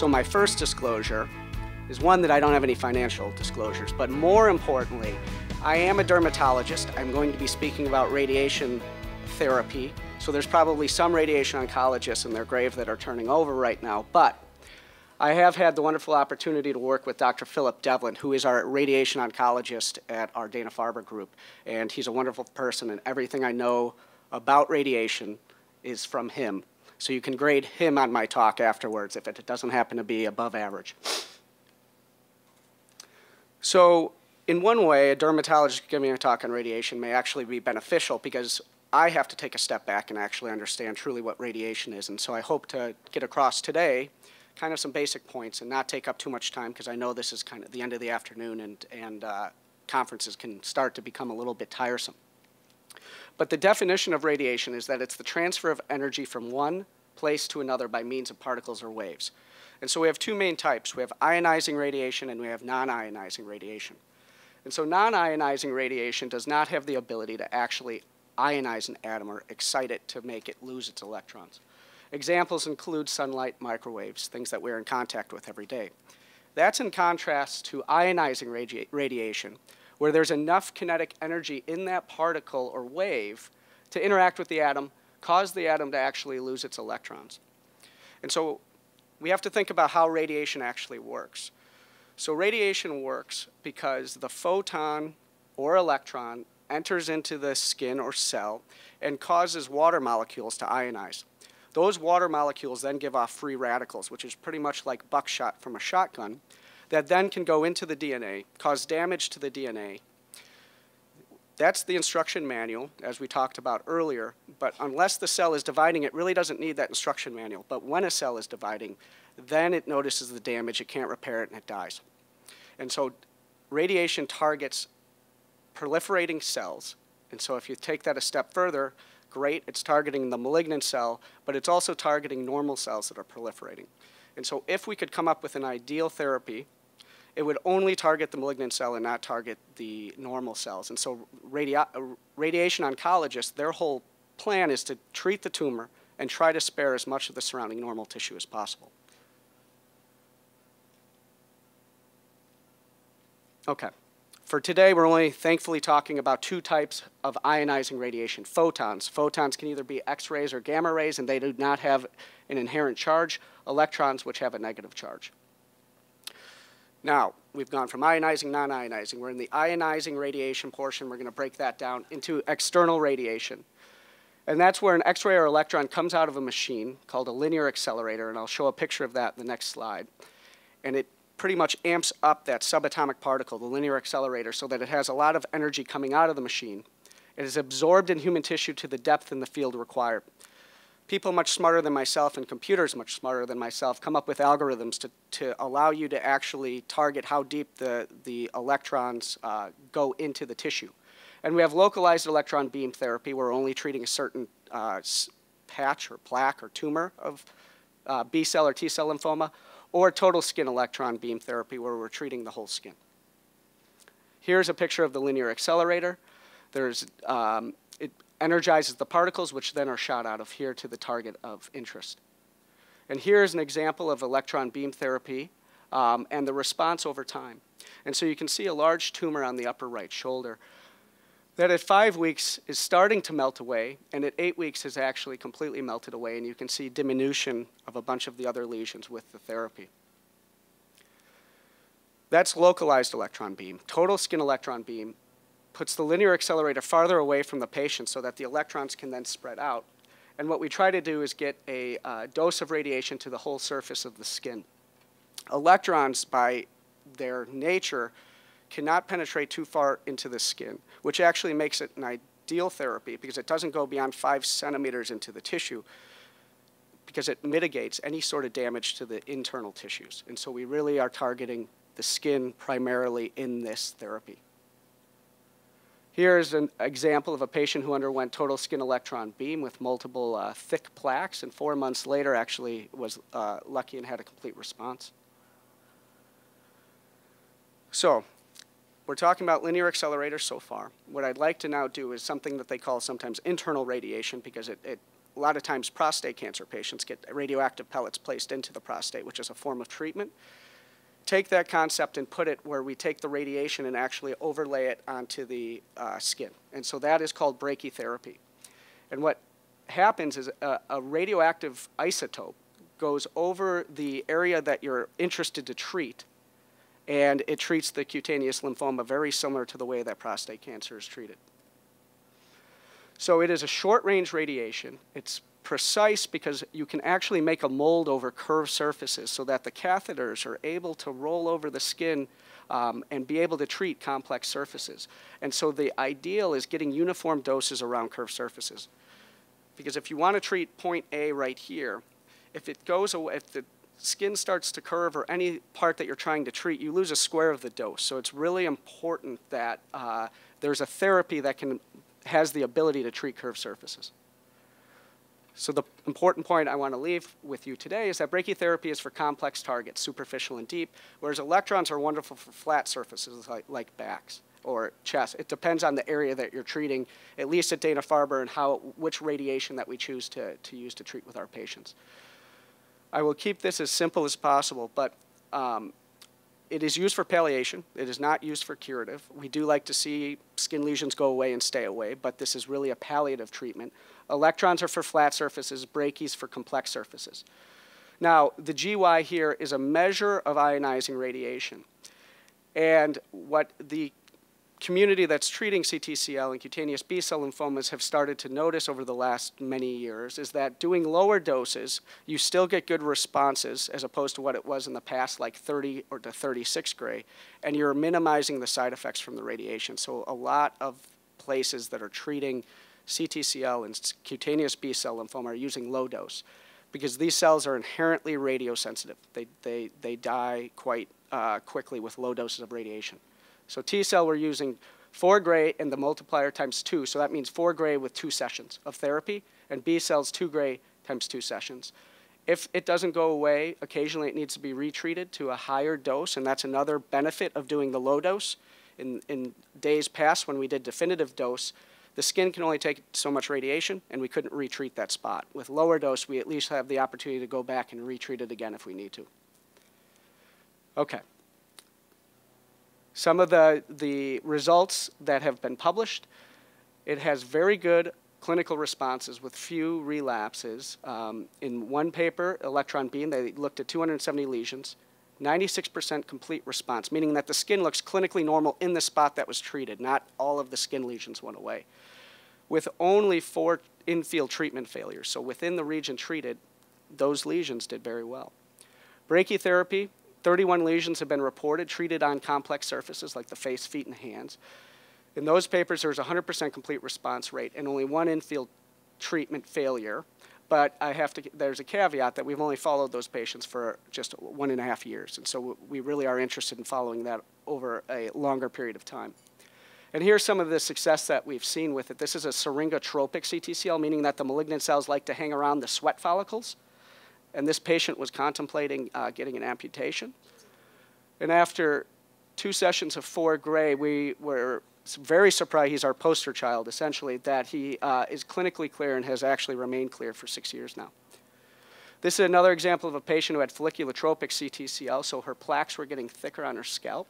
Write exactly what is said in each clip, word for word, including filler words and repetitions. So my first disclosure is one that I don't have any financial disclosures, but more importantly, I am a dermatologist. I'm going to be speaking about radiation therapy. So there's probably some radiation oncologists in their grave that are turning over right now, but I have had the wonderful opportunity to work with Doctor Philip Devlin, who is our radiation oncologist at our Dana-Farber group, and he's a wonderful person, and everything I know about radiation is from him. So you can grade him on my talk afterwards if it doesn't happen to be above average. So in one way, a dermatologist giving a talk on radiation may actually be beneficial because I have to take a step back and actually understand truly what radiation is, and so I hope to get across today kind of some basic points and not take up too much time, because I know this is kind of the end of the afternoon and, and uh, conferences can start to become a little bit tiresome. But the definition of radiation is that it's the transfer of energy from one place to another by means of particles or waves. And so we have two main types. We have ionizing radiation and we have non-ionizing radiation. And so non-ionizing radiation does not have the ability to actually ionize an atom or excite it to make it lose its electrons. Examples include sunlight, microwaves, things that we're in contact with every day. That's in contrast to ionizing radi- radiation, where there's enough kinetic energy in that particle or wave to interact with the atom, cause the atom to actually lose its electrons. And so we have to think about how radiation actually works. So radiation works because the photon or electron enters into the skin or cell and causes water molecules to ionize. Those water molecules then give off free radicals, which is pretty much like buckshot from a shotgun, that then can go into the D N A, cause damage to the D N A. That's the instruction manual, as we talked about earlier, but unless the cell is dividing, it really doesn't need that instruction manual. But when a cell is dividing, then it notices the damage, it can't repair it, and it dies. And so radiation targets proliferating cells, and so if you take that a step further, great, it's targeting the malignant cell, but it's also targeting normal cells that are proliferating. And so if we could come up with an ideal therapy, it would only target the malignant cell and not target the normal cells. And so radio radiation oncologists, their whole plan is to treat the tumor and try to spare as much of the surrounding normal tissue as possible. Okay. For today, we're only thankfully talking about two types of ionizing radiation, photons. Photons can either be X-rays or gamma rays, and they do not have an inherent charge. Electrons, which have a negative charge. Now, we've gone from ionizing, non-ionizing. We're in the ionizing radiation portion. We're going to break that down into external radiation. And that's where an X-ray or electron comes out of a machine called a linear accelerator, and I'll show a picture of that in the next slide. And it pretty much amps up that subatomic particle, the linear accelerator, so that it has a lot of energy coming out of the machine. It is absorbed in human tissue to the depth and the field required. People much smarter than myself and computers much smarter than myself come up with algorithms to, to allow you to actually target how deep the, the electrons uh, go into the tissue. And we have localized electron beam therapy. We're only treating a certain uh, patch or plaque or tumor of uh, B-cell or T-cell lymphoma, or total skin electron beam therapy, where we're treating the whole skin. Here's a picture of the linear accelerator. There's, um, it energizes the particles, which then are shot out of here to the target of interest. And here's an example of electron beam therapy um, and the response over time. And so you can see a large tumor on the upper right shoulder that at five weeks is starting to melt away, and at eight weeks has actually completely melted away, and you can see diminution of a bunch of the other lesions with the therapy. That's localized electron beam. Total skin electron beam puts the linear accelerator farther away from the patient so that the electrons can then spread out. And what we try to do is get a uh, dose of radiation to the whole surface of the skin. Electrons, by their nature, cannot penetrate too far into the skin, which actually makes it an ideal therapy because it doesn't go beyond five centimeters into the tissue because it mitigates any sort of damage to the internal tissues. And so we really are targeting the skin primarily in this therapy. Here is an example of a patient who underwent total skin electron beam with multiple uh, thick plaques, and four months later actually was uh, lucky and had a complete response. So, we're talking about linear accelerators so far. What I'd like to now do is something that they call sometimes internal radiation because it, it a lot of times prostate cancer patients get radioactive pellets placed into the prostate, which is a form of treatment. Take that concept and put it where we take the radiation and actually overlay it onto the uh, skin. And so that is called brachytherapy. And what happens is a, a radioactive isotope goes over the area that you're interested to treat, and it treats the cutaneous lymphoma very similar to the way that prostate cancer is treated. So it is a short-range radiation. It's precise because you can actually make a mold over curved surfaces so that the catheters are able to roll over the skin um, and be able to treat complex surfaces. And so the ideal is getting uniform doses around curved surfaces. Because if you want to treat point A right here, if it goes away, if the skin starts to curve or any part that you're trying to treat, you lose a square of the dose. So it's really important that uh, there's a therapy that can has the ability to treat curved surfaces. So the important point I want to leave with you today is that brachytherapy is for complex targets, superficial and deep, whereas electrons are wonderful for flat surfaces like, like backs or chest. It depends on the area that you're treating, at least at Dana-Farber, and how, which radiation that we choose to, to use to treat with our patients. I will keep this as simple as possible, but um, it is used for palliation. It is not used for curative. We do like to see skin lesions go away and stay away, but this is really a palliative treatment. Electrons are for flat surfaces, brachy's for complex surfaces. Now, the G Y here is a measure of ionizing radiation. And what the community that's treating C T C L and cutaneous B-cell lymphomas have started to notice over the last many years is that doing lower doses, you still get good responses as opposed to what it was in the past, like thirty or to thirty-six gray, and you're minimizing the side effects from the radiation. So a lot of places that are treating C T C L and cutaneous B-cell lymphoma are using low dose because these cells are inherently radiosensitive. They, they, they die quite uh, quickly with low doses of radiation. So T-cell, we're using four gray and the multiplier times two. So that means four gray with two sessions of therapy, and B-cells, two gray times two sessions. If it doesn't go away, occasionally it needs to be retreated to a higher dose, and that's another benefit of doing the low dose. In, in days past, when we did definitive dose, the skin can only take so much radiation, and we couldn't retreat that spot. With lower dose, we at least have the opportunity to go back and retreat it again if we need to. Okay. Some of the, the results that have been published, it has very good clinical responses with few relapses. Um, in one paper, electron beam, they looked at two hundred seventy lesions, ninety-six percent complete response, meaning that the skin looks clinically normal in the spot that was treated. Not all of the skin lesions went away. With only four in-field treatment failures, so within the region treated, those lesions did very well. Brachytherapy, thirty-one lesions have been reported, treated on complex surfaces like the face, feet, and hands. In those papers, there was one hundred percent complete response rate and only one in-field treatment failure. But I have to, there's a caveat that we've only followed those patients for just one and a half years. And so we really are interested in following that over a longer period of time. And here's some of the success that we've seen with it. This is a syringotropic C T C L, meaning that the malignant cells like to hang around the sweat follicles. And this patient was contemplating uh, getting an amputation. And after two sessions of four gray, we were very surprised, he's our poster child essentially, that he uh, is clinically clear and has actually remained clear for six years now. This is another example of a patient who had folliculotropic C T C L, so her plaques were getting thicker on her scalp.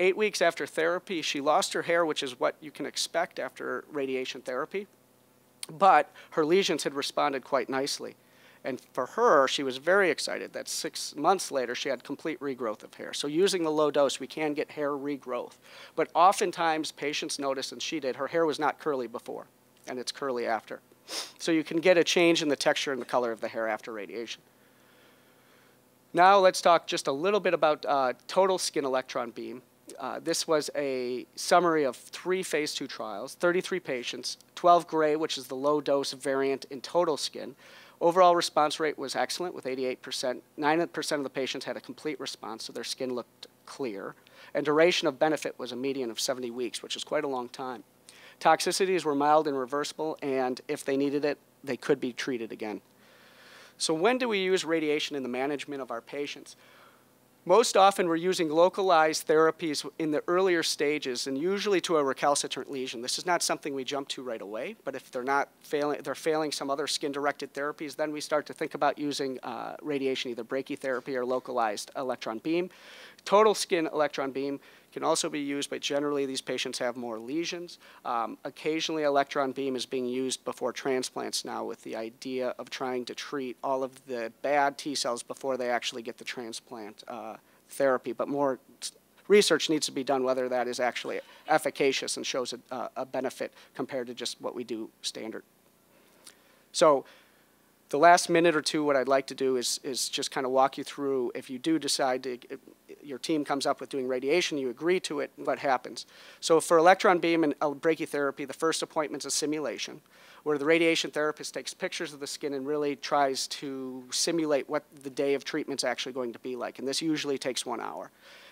Eight weeks after therapy, she lost her hair, which is what you can expect after radiation therapy, but her lesions had responded quite nicely. And for her, she was very excited that six months later, she had complete regrowth of hair. So using the low dose, we can get hair regrowth. But oftentimes, patients notice, and she did, her hair was not curly before, and it's curly after. So you can get a change in the texture and the color of the hair after radiation. Now let's talk just a little bit about uh, total skin electron beam. Uh, this was a summary of three phase two trials, thirty-three patients, twelve gray, which is the low dose variant in total skin. Overall response rate was excellent with eighty-eight percent. nine percent of the patients had a complete response, so their skin looked clear. And duration of benefit was a median of seventy weeks, which is quite a long time. Toxicities were mild and reversible, and if they needed it, they could be treated again. So when do we use radiation in the management of our patients? Most often we're using localized therapies in the earlier stages and usually to a recalcitrant lesion. This is not something we jump to right away, but if they're not failing, they're failing some other skin-directed therapies, then we start to think about using uh, radiation, either brachytherapy or localized electron beam. Total skin electron beam can also be used, but generally these patients have more lesions. Um, occasionally electron beam is being used before transplants now with the idea of trying to treat all of the bad T cells before they actually get the transplant uh, therapy. But more research needs to be done whether that is actually efficacious and shows a, a benefit compared to just what we do standard. So the last minute or two, what I'd like to do is, is just kind of walk you through, if you do decide to, your team comes up with doing radiation, you agree to it, what happens? So for electron beam and brachytherapy, the first appointment's a simulation, where the radiation therapist takes pictures of the skin and really tries to simulate what the day of treatment's actually going to be like, and this usually takes one hour.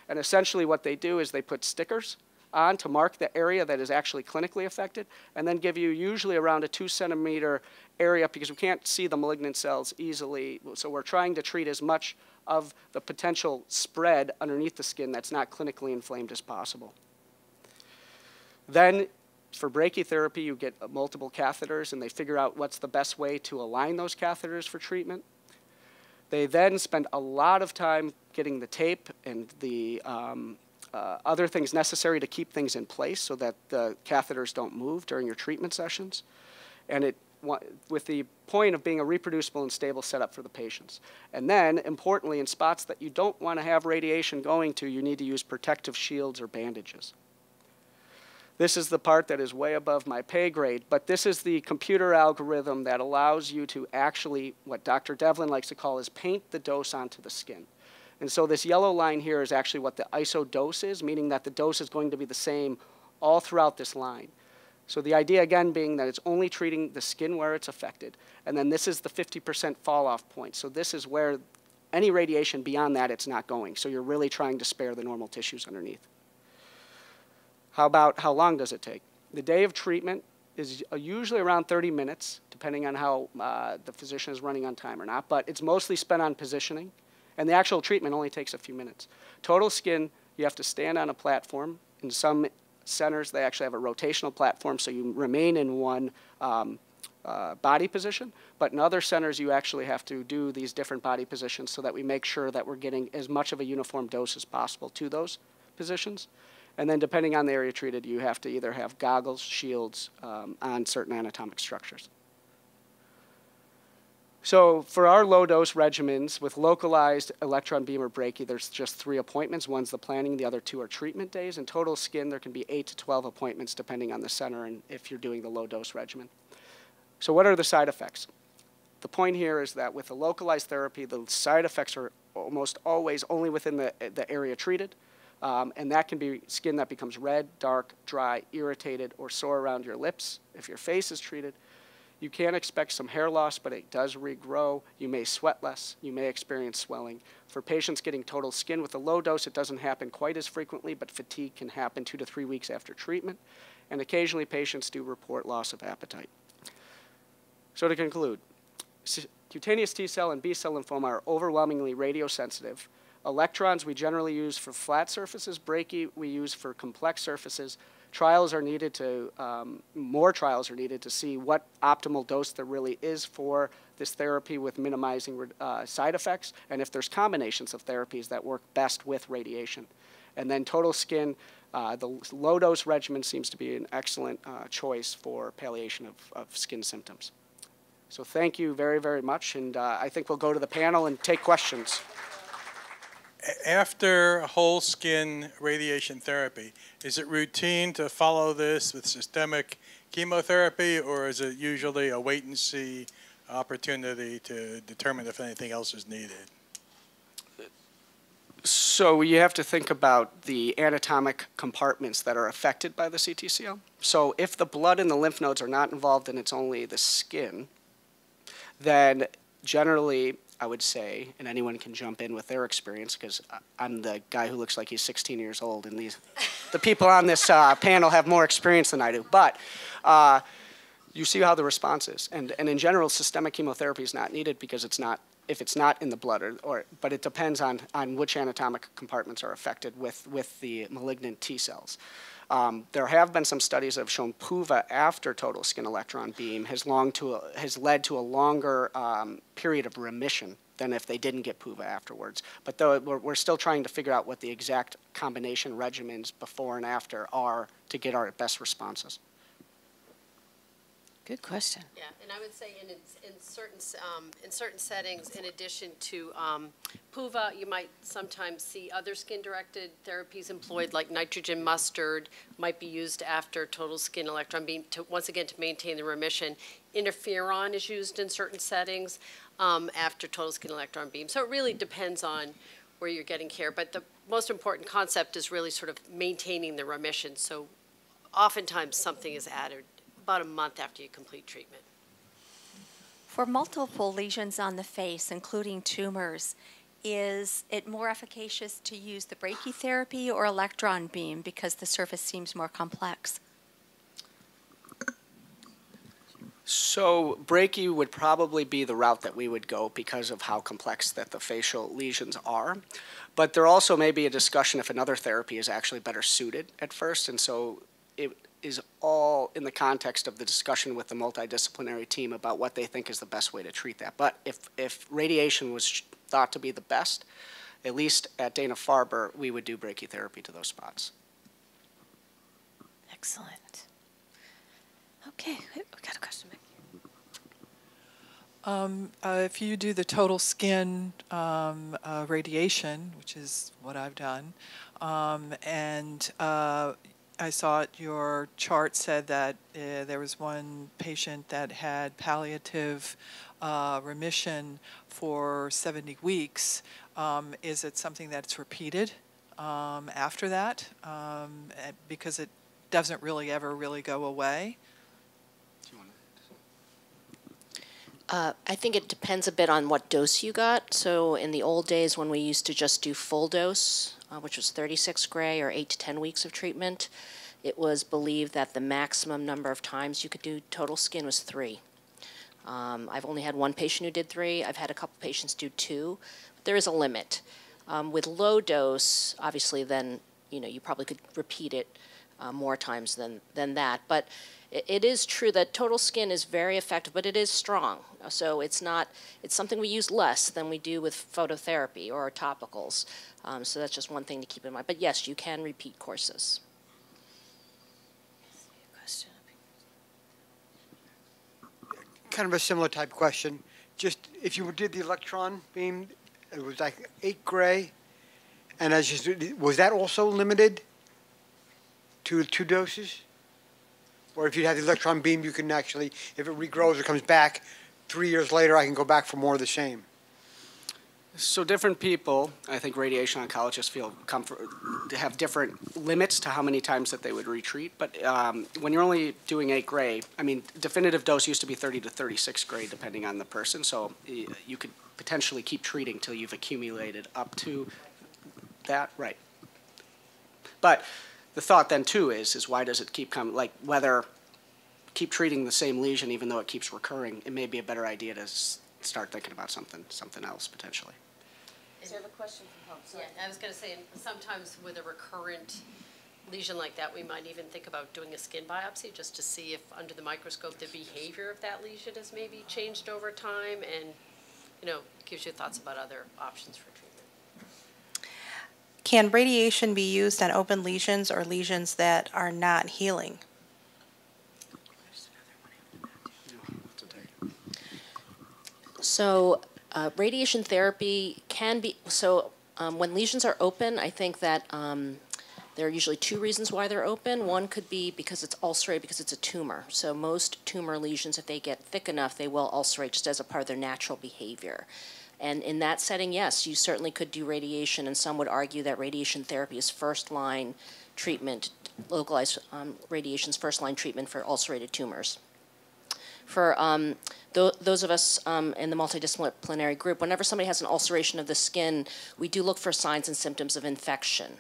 And essentially what they do is they put stickers on to mark the area that is actually clinically affected, and then give you usually around a two centimeter area because we can't see the malignant cells easily, so we're trying to treat as much of the potential spread underneath the skin that's not clinically inflamed as possible. Then for brachytherapy, you get multiple catheters and they figure out what's the best way to align those catheters for treatment. They then spend a lot of time getting the tape and the um, Uh, other things necessary to keep things in place so that the catheters don't move during your treatment sessions, and it with the point of being a reproducible and stable setup for the patients. And then, importantly, in spots that you don't want to have radiation going to, you need to use protective shields or bandages. This is the part that is way above my pay grade, but this is the computer algorithm that allows you to actually, what Doctor Devlin likes to call is paint the dose onto the skin. And so this yellow line here is actually what the I S O dose is, meaning that the dose is going to be the same all throughout this line. So the idea again being that it's only treating the skin where it's affected. And then this is the fifty percent fall off point. So this is where any radiation beyond that it's not going. So you're really trying to spare the normal tissues underneath. How about how long does it take? The day of treatment is usually around thirty minutes, depending on how uh, the physician is running on time or not, but it's mostly spent on positioning. And the actual treatment only takes a few minutes. Total skin, you have to stand on a platform. In some centers, they actually have a rotational platform, so you remain in one um, uh, body position. But in other centers, you actually have to do these different body positions so that we make sure that we're getting as much of a uniform dose as possible to those positions. And then depending on the area treated, you have to either have goggles, shields um, on certain anatomic structures. So for our low-dose regimens with localized electron beam or brachy, there's just three appointments. One's the planning, the other two are treatment days. In total skin, there can be eight to twelve appointments depending on the center and if you're doing the low-dose regimen. So what are the side effects? The point here is that with the localized therapy, the side effects are almost always only within the, the area treated, um, and that can be skin that becomes red, dark, dry, irritated, or sore around your lips if your face is treated. You can expect some hair loss, but it does regrow. You may sweat less. You may experience swelling. For patients getting total skin with a low dose, it doesn't happen quite as frequently, but fatigue can happen two to three weeks after treatment. And occasionally, patients do report loss of appetite. So to conclude, cutaneous T-cell and B-cell lymphoma are overwhelmingly radiosensitive. Electrons we generally use for flat surfaces. Brachy we use for complex surfaces. Trials are needed to, um, more trials are needed to see what optimal dose there really is for this therapy with minimizing uh, side effects, and if there's combinations of therapies that work best with radiation. And then total skin, uh, the low-dose regimen seems to be an excellent uh, choice for palliation of, of skin symptoms. So thank you very, very much, and uh, I think we'll go to the panel and take questions. After whole skin radiation therapy, is it routine to follow this with systemic chemotherapy, or is it usually a wait and see opportunity to determine if anything else is needed? So you have to think about the anatomic compartments that are affected by the C T C L. So if the blood and the lymph nodes are not involved and it's only the skin, then generally I would say, and anyone can jump in with their experience because I'm the guy who looks like he's sixteen years old, and these, the people on this uh, panel have more experience than I do. But uh, you see how the response is. And, and in general, systemic chemotherapy is not needed because it's not if it's not in the blood, or, or but it depends on, on which anatomic compartments are affected with, with the malignant T cells. Um, there have been some studies that have shown P U V A after total skin electron beam has, long to a, has led to a longer um, period of remission than if they didn't get P U V A afterwards. But though we're, we're still trying to figure out what the exact combination regimens before and after are to get our best responses. Good question. Yeah, and I would say in in certain um, in certain settings, in addition to um, P U V A, you might sometimes see other skin-directed therapies employed, like nitrogen mustard, might be used after total skin electron beam to once again to maintain the remission. Interferon is used in certain settings um, after total skin electron beam. So it really depends on where you're getting care. But the most important concept is really sort of maintaining the remission. So oftentimes something is added about a month after you complete treatment. For multiple lesions on the face, including tumors, is it more efficacious to use the brachytherapy or electron beam because the surface seems more complex? So brachy would probably be the route that we would go because of how complex that the facial lesions are. But there also may be a discussion if another therapy is actually better suited at first, and so it is all in the context of the discussion with the multidisciplinary team about what they think is the best way to treat that. But if, if radiation was thought to be the best, at least at Dana-Farber, we would do brachytherapy to those spots. Excellent. Okay, we've got a question back here. Um, uh, if you do the total skin um, uh, radiation, which is what I've done, um, and uh, I saw it, your chart said that uh, there was one patient that had palliative uh, remission for seventy weeks. Um, is it something that's repeated um, after that? Um, because it doesn't really ever really go away? Uh, I think it depends a bit on what dose you got. So in the old days when we used to just do full dose, uh, which was thirty-six gray or eight to ten weeks of treatment, it was believed that the maximum number of times you could do total skin was three. Um, I've only had one patient who did three. I've had a couple patients do two. But there is a limit. Um, with low dose, obviously then, you know, you probably could repeat it Uh, more times than, than that. But it, it is true that total skin is very effective, but it is strong. So it's not, it's something we use less than we do with phototherapy or topicals. Um, so that's just one thing to keep in mind. But yes, you can repeat courses. Kind of a similar type question. Just if you did the electron beam, it was like eight gray. And as you, was that also limited? Two, two doses? Or if you have the electron beam, you can actually, if it regrows or comes back three years later, I can go back for more of the same. So different people, I think radiation oncologists feel comfort, have different limits to how many times that they would retreat. But um, when you're only doing eight gray, I mean, definitive dose used to be thirty to thirty-six gray, depending on the person. So you could potentially keep treating till you've accumulated up to that, right? But the thought then too is, is why does it keep coming, like whether keep treating the same lesion even though it keeps recurring, it may be a better idea to s start thinking about something, something else potentially. Is there a question from home? Sorry. Yeah, I was going to say sometimes with a recurrent lesion like that, we might even think about doing a skin biopsy just to see if under the microscope the behavior of that lesion has maybe changed over time and, you know, gives you thoughts about other options for treatment. Can radiation be used on open lesions or lesions that are not healing? So uh, radiation therapy can be, so um, when lesions are open, I think that um, there are usually two reasons why they're open. One could be because it's ulcerated, because it's a tumor. So most tumor lesions, if they get thick enough, they will ulcerate just as a part of their natural behavior. And in that setting, yes, you certainly could do radiation, and some would argue that radiation therapy is first-line treatment, localized um, radiation's first-line treatment for ulcerated tumors. For um, th those of us um, in the multidisciplinary group, whenever somebody has an ulceration of the skin, we do look for signs and symptoms of infection.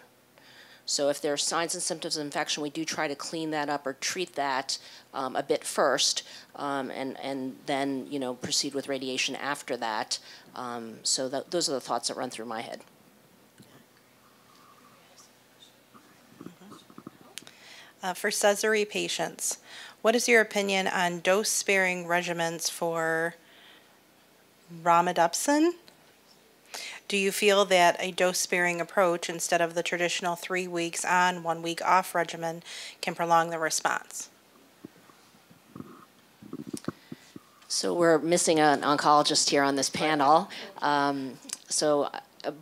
So if there are signs and symptoms of infection, we do try to clean that up or treat that um, a bit first, um, and, and then you know proceed with radiation after that. Um, so that, those are the thoughts that run through my head. Uh, for Sézary patients, what is your opinion on dose-sparing regimens for Romidepsin? Do you feel that a dose-sparing approach instead of the traditional three weeks on, one week off regimen can prolong the response? So we're missing an oncologist here on this panel. Um, so,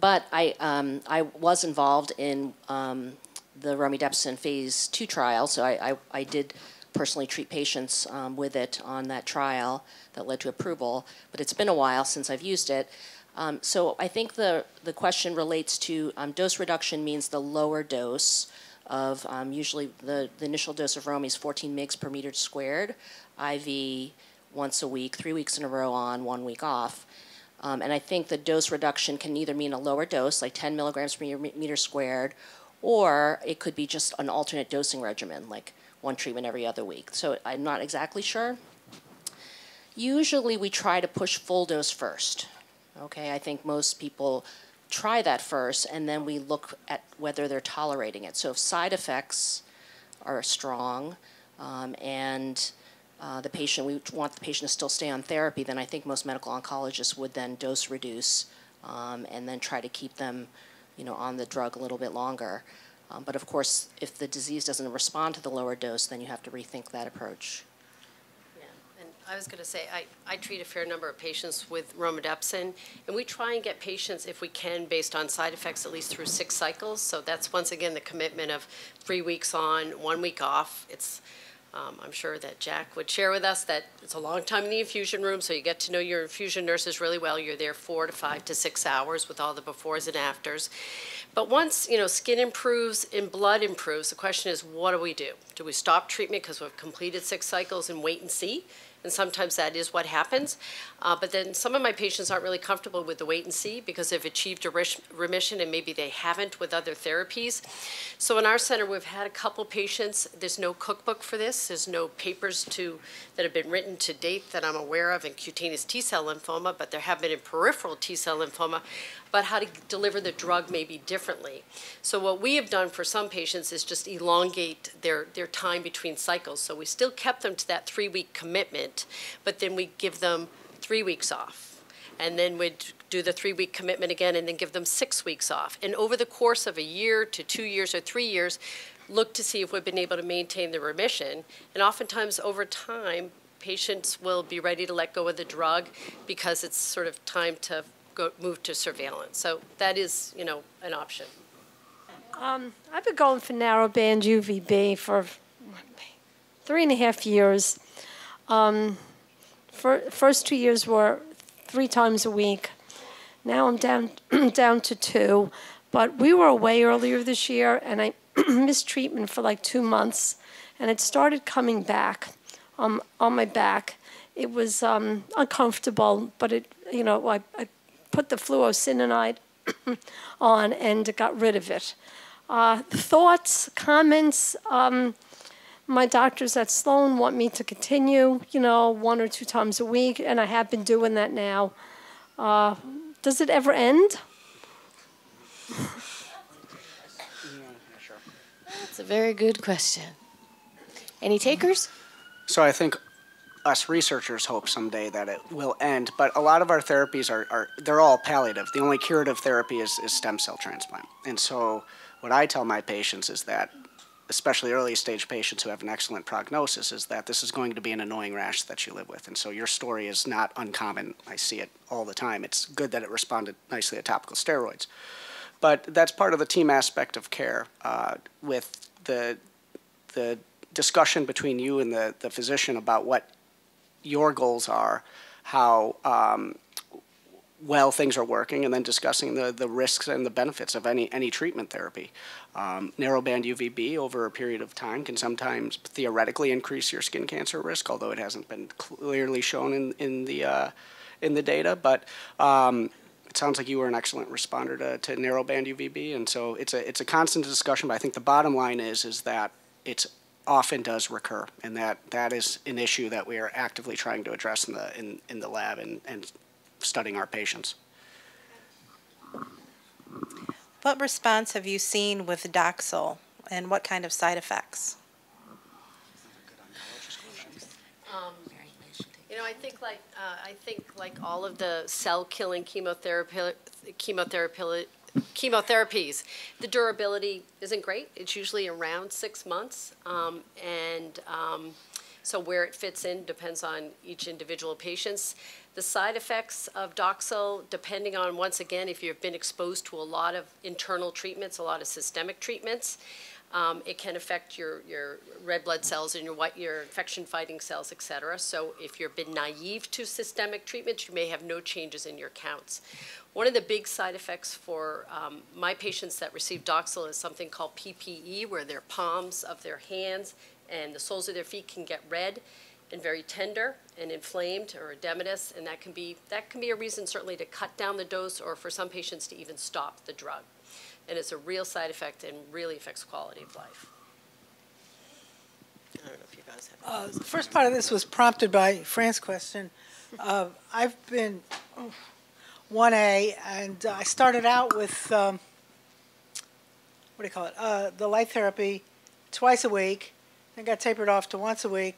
but I, um, I was involved in um, the Romidepsin phase two trial, so I, I, I did personally treat patients um, with it on that trial that led to approval, but it's been a while since I've used it. Um, so I think the, the question relates to um, dose reduction means the lower dose of um, usually the, the initial dose of Romi is fourteen milligrams per meter squared, I V once a week, three weeks in a row on, one week off. Um, and I think the dose reduction can either mean a lower dose, like ten milligrams per meter squared, or it could be just an alternate dosing regimen, like one treatment every other week. So I'm not exactly sure. Usually we try to push full dose first. Okay, I think most people try that first, and then we look at whether they're tolerating it. So if side effects are strong um, and uh, the patient, we want the patient to still stay on therapy, then I think most medical oncologists would then dose reduce um, and then try to keep them you know, on the drug a little bit longer. Um, but of course, if the disease doesn't respond to the lower dose, then you have to rethink that approach. I was going to say, I, I treat a fair number of patients with Romidepsin, and we try and get patients, if we can, based on side effects, at least through six cycles. So that's, once again, the commitment of three weeks on, one week off. It's, um, I'm sure that Jack would share with us that it's a long time in the infusion room, so you get to know your infusion nurses really well. You're there four to five to six hours with all the befores and afters. But once, you know, skin improves and blood improves, the question is, what do we do? Do we stop treatment because we've completed six cycles and wait and see? And sometimes that is what happens. Uh, but then some of my patients aren't really comfortable with the wait and see because they've achieved a remission and maybe they haven't with other therapies. So in our center, we've had a couple patients. There's no cookbook for this. There's no papers to, that have been written to date that I'm aware of in cutaneous T-cell lymphoma, but there have been in peripheral T-cell lymphoma about how to deliver the drug maybe differently. So what we have done for some patients is just elongate their, their time between cycles. So we still kept them to that three-week commitment, but then we give them three weeks off. And then we'd do the three-week commitment again and then give them six weeks off. And over the course of a year to two years or three years, look to see if we've been able to maintain the remission. And oftentimes over time, patients will be ready to let go of the drug because it's sort of time to go, move to surveillance. So that is, you know, an option. Um, I've been going for narrowband U V B for three and a half years. Um, for, first two years were three times a week. Now I'm down down to two. But we were away earlier this year, and I missed treatment for like two months, and it started coming back um, on my back. It was um, uncomfortable, but it you know I, I put the fluocinonide on and got rid of it. Uh, thoughts, comments. Um, My doctors at Sloan want me to continue, you know, one or two times a week, and I have been doing that now. Uh, does it ever end? That's a very good question. Any takers? So I think us researchers hope someday that it will end, but a lot of our therapies are, are they're all palliative. The only curative therapy is, is stem cell transplant. And so what I tell my patients is that, especially early stage patients who have an excellent prognosis, is that this is going to be an annoying rash that you live with. And so your story is not uncommon. I see it all the time. It's good that it responded nicely to topical steroids. But that's part of the team aspect of care uh, with the, the discussion between you and the, the physician about what your goals are, how um, well things are working, and then discussing the, the risks and the benefits of any, any treatment therapy. Um, narrowband U V B over a period of time can sometimes theoretically increase your skin cancer risk, although it hasn't been clearly shown in, in, the, uh, in the data. But um, it sounds like you were an excellent responder to, to narrowband U V B, and so it's a, it's a constant discussion, but I think the bottom line is, is that it often does recur, and that, that is an issue that we are actively trying to address in the, in, in the lab and, and studying our patients. What response have you seen with Doxil, and what kind of side effects? Um, You know, I think like uh, I think like all of the cell-killing chemotherapy, chemotherapy, chemotherapies, the durability isn't great. It's usually around six months, um, and um, so where it fits in depends on each individual patient's. The side effects of Doxil, depending on once again if you've been exposed to a lot of internal treatments, a lot of systemic treatments. Um, it can affect your, your red blood cells and your, white, your infection-fighting cells, et cetera. So if you've been naive to systemic treatments, you may have no changes in your counts. One of the big side effects for um, my patients that receive Doxil is something called P P E, where their palms of their hands and the soles of their feet can get red and very tender and inflamed or edematous, and that can be, that can be a reason certainly to cut down the dose or for some patients to even stop the drug. And it's a real side effect and really affects quality of life. I don't know if you guys have uh, the first part of this was prompted by Fran's question. Uh, I've been one A, and I started out with, um, what do you call it, uh, the light therapy twice a week. Then got tapered off to once a week.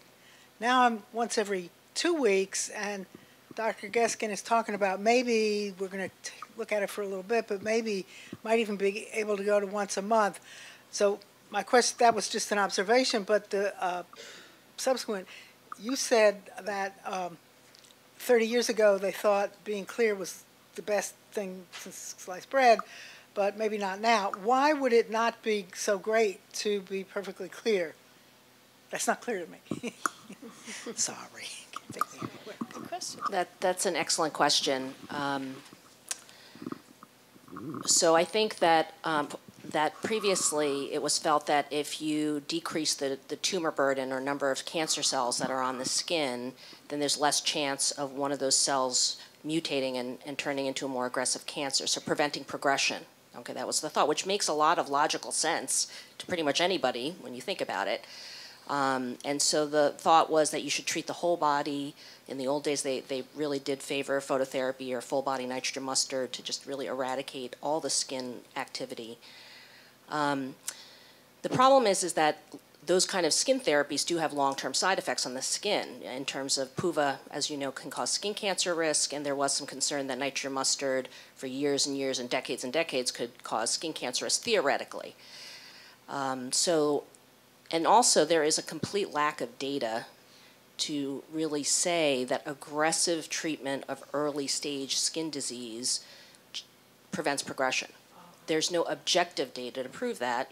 Now I'm once every two weeks, and Doctor Geskin is talking about maybe we're going to look at it for a little bit, but maybe might even be able to go to once a month. So my question, that was just an observation, but the uh, subsequent, you said that um, thirty years ago they thought being clear was the best thing since sliced bread, but maybe not now. Why would it not be so great to be perfectly clear? That's not clear to me. Sorry. That, that's an excellent question. Um, so I think that, um, that previously it was felt that if you decrease the, the tumor burden or number of cancer cells that are on the skin, then there's less chance of one of those cells mutating and, and turning into a more aggressive cancer, so preventing progression. Okay, that was the thought, which makes a lot of logical sense to pretty much anybody when you think about it. Um, and so the thought was that you should treat the whole body. In the old days, they, they really did favor phototherapy or full-body nitrogen mustard to just really eradicate all the skin activity. Um, the problem is, is that those kind of skin therapies do have long-term side effects on the skin in terms of P U V A, as you know, can cause skin cancer risk, and there was some concern that nitrogen mustard for years and years and decades and decades could cause skin cancer risk, theoretically. Um, so... And also, there is a complete lack of data to really say that aggressive treatment of early-stage skin disease prevents progression. There's no objective data to prove that.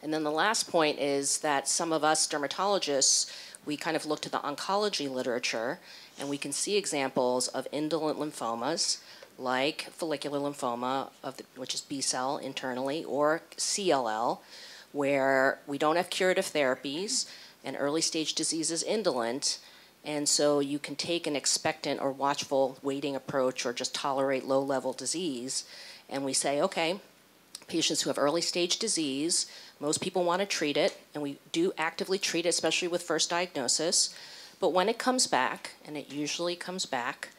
And then the last point is that some of us dermatologists, we kind of look to the oncology literature, and we can see examples of indolent lymphomas, like follicular lymphoma, of the, which is B-cell internally, or C L L, where we don't have curative therapies, and early stage disease is indolent, and so you can take an expectant or watchful waiting approach or just tolerate low level disease. And we say, okay, patients who have early stage disease, most people want to treat it, and we do actively treat it, especially with first diagnosis. But when it comes back, and it usually comes back,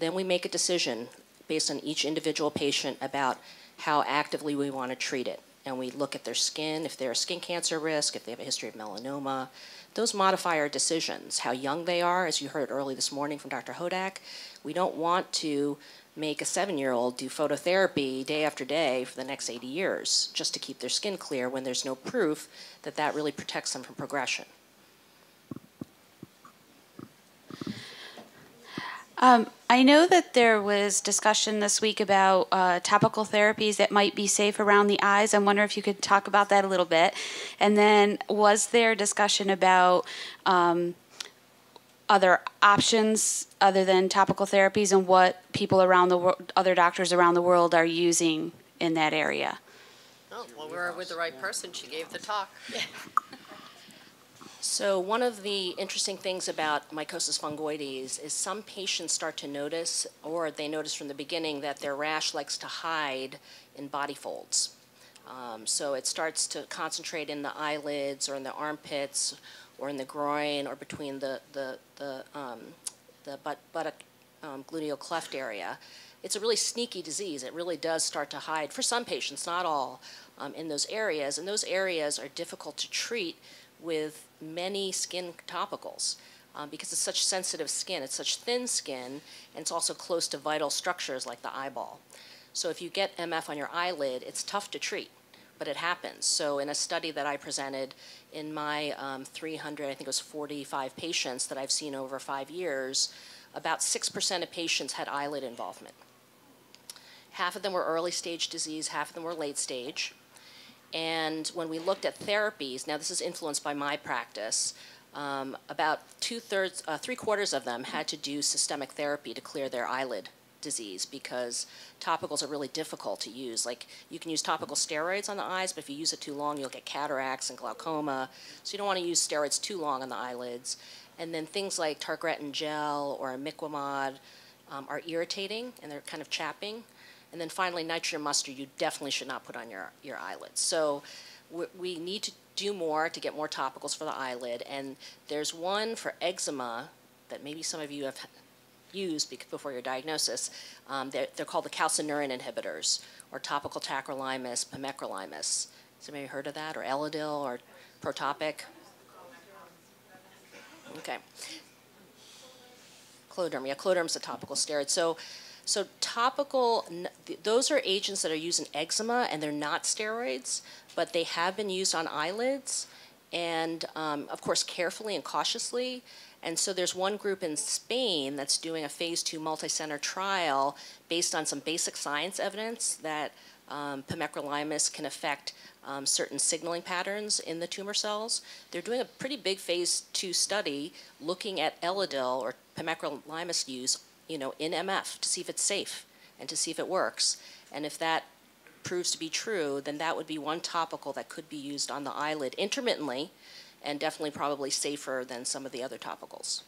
then we make a decision based on each individual patient about how actively we want to treat it. And we look at their skin, if they're a skin cancer risk, if they have a history of melanoma. Those modify our decisions, how young they are. As you heard early this morning from Doctor Hodak, we don't want to make a seven-year-old do phototherapy day after day for the next eighty years just to keep their skin clear when there's no proof that that really protects them from progression. Um, I know that there was discussion this week about uh, topical therapies that might be safe around the eyes. I wonder if you could talk about that a little bit. And then was there discussion about um, other options other than topical therapies and what people around the world, other doctors around the world are using in that area? Oh, well, we're with the right person. She gave the talk. Yeah. So one of the interesting things about mycosis fungoides is some patients start to notice, or they notice from the beginning, that their rash likes to hide in body folds. Um, so it starts to concentrate in the eyelids or in the armpits or in the groin or between the, the, the, um, the butt, buttock um, gluteal cleft area. It's a really sneaky disease. It really does start to hide, for some patients, not all, um, in those areas. And those areas are difficult to treat with many skin topicals um, because it's such sensitive skin, it's such thin skin, and it's also close to vital structures like the eyeball. So if you get M F on your eyelid, it's tough to treat, but it happens. So in a study that I presented in my um, three hundred, I think it was forty-five patients that I've seen over five years, about six percent of patients had eyelid involvement. Half of them were early stage disease, half of them were late stage. And when we looked at therapies, now this is influenced by my practice, um, about two-thirds, uh, three-quarters of them had to do systemic therapy to clear their eyelid disease because topicals are really difficult to use. Like, you can use topical steroids on the eyes, but if you use it too long, you'll get cataracts and glaucoma. So you don't want to use steroids too long on the eyelids. And then things like Targretin gel or imiquimod um, are irritating, and they're kind of chapping. And then finally, nitrogen mustard you definitely should not put on your, your eyelids. So we, we need to do more to get more topicals for the eyelid. And there's one for eczema that maybe some of you have used before your diagnosis. Um, they're, they're called the calcineurin inhibitors, or topical tacrolimus, pimecrolimus. Has anybody heard of that? Or Elidel, or Protopic? Okay. Cloderm, yeah, Cloderm's a topical steroid. So. So topical, those are agents that are used in eczema, and they're not steroids, but they have been used on eyelids, and um, of course carefully and cautiously. And so there's one group in Spain that's doing a phase two multi-center trial based on some basic science evidence that um, pimecrolimus can affect um, certain signaling patterns in the tumor cells. They're doing a pretty big phase two study looking at Elidel or pimecrolimus use, you know, in M F to see if it's safe and to see if it works. And if that proves to be true, then that would be one topical that could be used on the eyelid intermittently, and definitely probably safer than some of the other topicals.